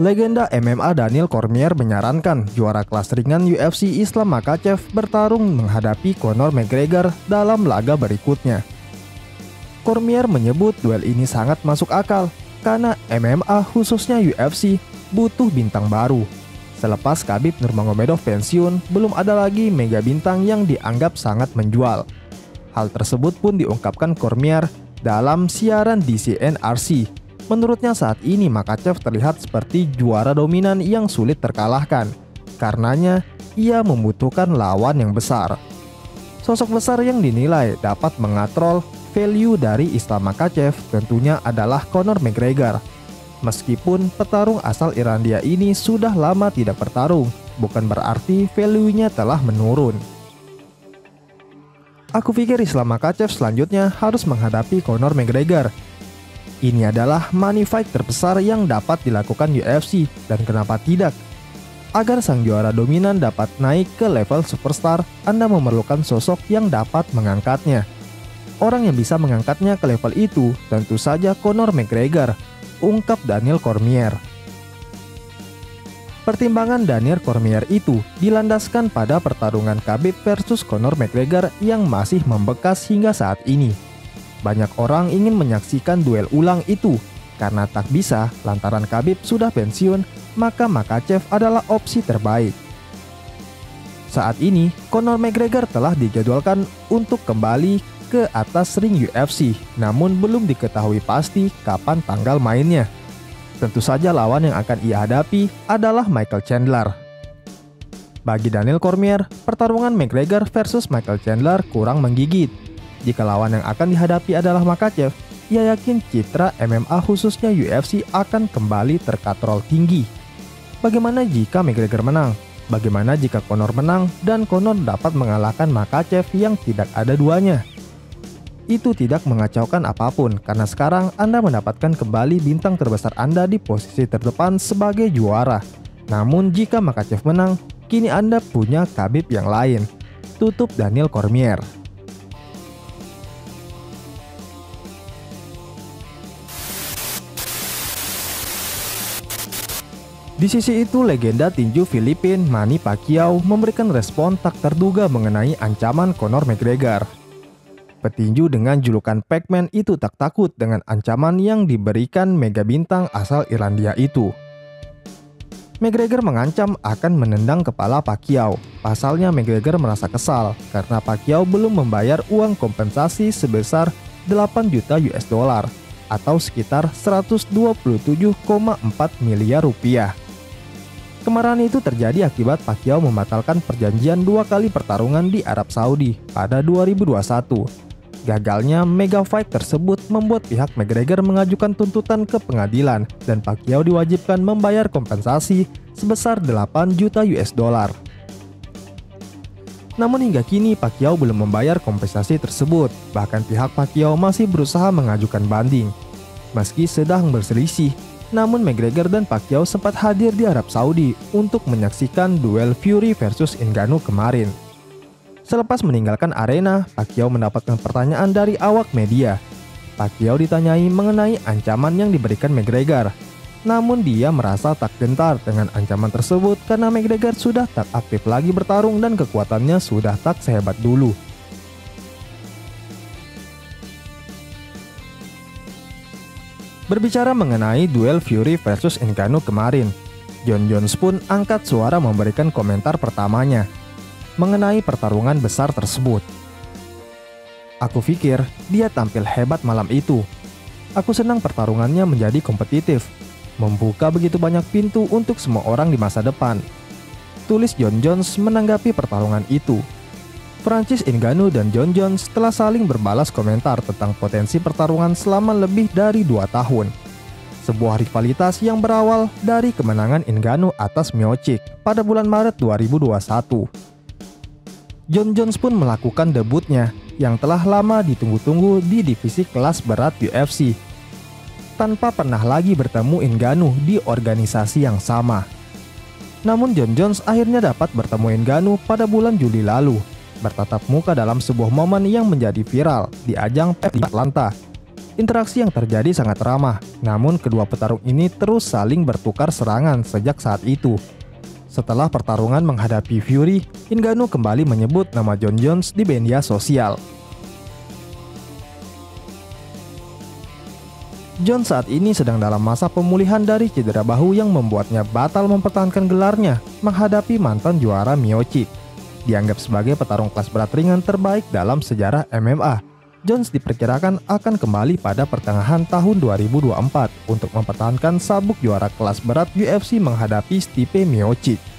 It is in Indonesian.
Legenda MMA Daniel Cormier menyarankan juara kelas ringan UFC Islam Makhachev bertarung menghadapi Conor McGregor dalam laga berikutnya. Cormier menyebut duel ini sangat masuk akal karena MMA khususnya UFC butuh bintang baru. Selepas Khabib Nurmagomedov pensiun, belum ada lagi mega bintang yang dianggap sangat menjual. Hal tersebut pun diungkapkan Cormier dalam siaran DCNRC. Menurutnya saat ini Makhachev terlihat seperti juara dominan yang sulit terkalahkan. Karenanya, ia membutuhkan lawan yang besar. Sosok besar yang dinilai dapat mengatrol value dari Islam Makhachev tentunya adalah Conor McGregor. Meskipun petarung asal Irlandia ini sudah lama tidak bertarung, bukan berarti value-nya telah menurun. Aku pikir Islam Makhachev selanjutnya harus menghadapi Conor McGregor. Ini adalah money fight terbesar yang dapat dilakukan UFC, dan kenapa tidak? Agar sang juara dominan dapat naik ke level superstar, Anda memerlukan sosok yang dapat mengangkatnya. Orang yang bisa mengangkatnya ke level itu tentu saja Conor McGregor, ungkap Daniel Cormier. Pertimbangan Daniel Cormier itu dilandaskan pada pertarungan Khabib versus Conor McGregor yang masih membekas hingga saat ini. Banyak orang ingin menyaksikan duel ulang itu, karena tak bisa lantaran Khabib sudah pensiun, maka Makhachev adalah opsi terbaik. Saat ini, Conor McGregor telah dijadwalkan untuk kembali ke atas ring UFC, namun belum diketahui pasti kapan tanggal mainnya. Tentu saja lawan yang akan ia hadapi adalah Michael Chandler. Bagi Daniel Cormier, pertarungan McGregor versus Michael Chandler kurang menggigit. Jika lawan yang akan dihadapi adalah Makhachev, ia yakin citra MMA khususnya UFC akan kembali terkatrol tinggi. Bagaimana jika McGregor menang? Bagaimana jika Conor menang dan Conor dapat mengalahkan Makhachev yang tidak ada duanya? Itu tidak mengacaukan apapun karena sekarang Anda mendapatkan kembali bintang terbesar Anda di posisi terdepan sebagai juara. Namun jika Makhachev menang, kini Anda punya Khabib yang lain, tutup Daniel Cormier. Di sisi itu, legenda tinju Filipina Manny Pacquiao memberikan respon tak terduga mengenai ancaman Conor McGregor. Petinju dengan julukan Pac-Man itu tak takut dengan ancaman yang diberikan mega bintang asal Irlandia itu. McGregor mengancam akan menendang kepala Pacquiao. Pasalnya McGregor merasa kesal karena Pacquiao belum membayar uang kompensasi sebesar 8 juta US dollar atau sekitar 127,4 miliar rupiah. Kemarahan itu terjadi akibat Pacquiao membatalkan perjanjian dua kali pertarungan di Arab Saudi pada 2021. Gagalnya mega fight tersebut membuat pihak McGregor mengajukan tuntutan ke pengadilan dan Pacquiao diwajibkan membayar kompensasi sebesar 8 juta US dollar. Namun hingga kini Pacquiao belum membayar kompensasi tersebut, bahkan pihak Pacquiao masih berusaha mengajukan banding. Meski sedang berselisih, namun McGregor dan Pacquiao sempat hadir di Arab Saudi untuk menyaksikan duel Fury versus Ngannou kemarin. Selepas meninggalkan arena, Pacquiao mendapatkan pertanyaan dari awak media. Pacquiao ditanyai mengenai ancaman yang diberikan McGregor. Namun dia merasa tak gentar dengan ancaman tersebut karena McGregor sudah tak aktif lagi bertarung dan kekuatannya sudah tak sehebat dulu. Berbicara mengenai duel Fury versus Ngannou kemarin, Jon Jones pun angkat suara memberikan komentar pertamanya mengenai pertarungan besar tersebut. Aku pikir dia tampil hebat malam itu. Aku senang pertarungannya menjadi kompetitif, membuka begitu banyak pintu untuk semua orang di masa depan, tulis Jon Jones menanggapi pertarungan itu. Francis Ngannou dan Jon Jones telah saling berbalas komentar tentang potensi pertarungan selama lebih dari 2 tahun. Sebuah rivalitas yang berawal dari kemenangan Ngannou atas Miocic pada bulan Maret 2021. Jon Jones pun melakukan debutnya yang telah lama ditunggu-tunggu di divisi kelas berat UFC, tanpa pernah lagi bertemu Ngannou di organisasi yang sama. Namun Jon Jones akhirnya dapat bertemu Ngannou pada bulan Juli lalu, bertatap muka dalam sebuah momen yang menjadi viral di ajang Atlanta. Interaksi yang terjadi sangat ramah, namun kedua petarung ini terus saling bertukar serangan sejak saat itu. Setelah pertarungan menghadapi Fury, Ngannou kembali menyebut nama Jon Jones di media sosial. Jon saat ini sedang dalam masa pemulihan dari cedera bahu yang membuatnya batal mempertahankan gelarnya menghadapi mantan juara Miocic. Dianggap sebagai petarung kelas berat ringan terbaik dalam sejarah MMA, Jones diperkirakan akan kembali pada pertengahan tahun 2024 untuk mempertahankan sabuk juara kelas berat UFC menghadapi Stipe Miocic.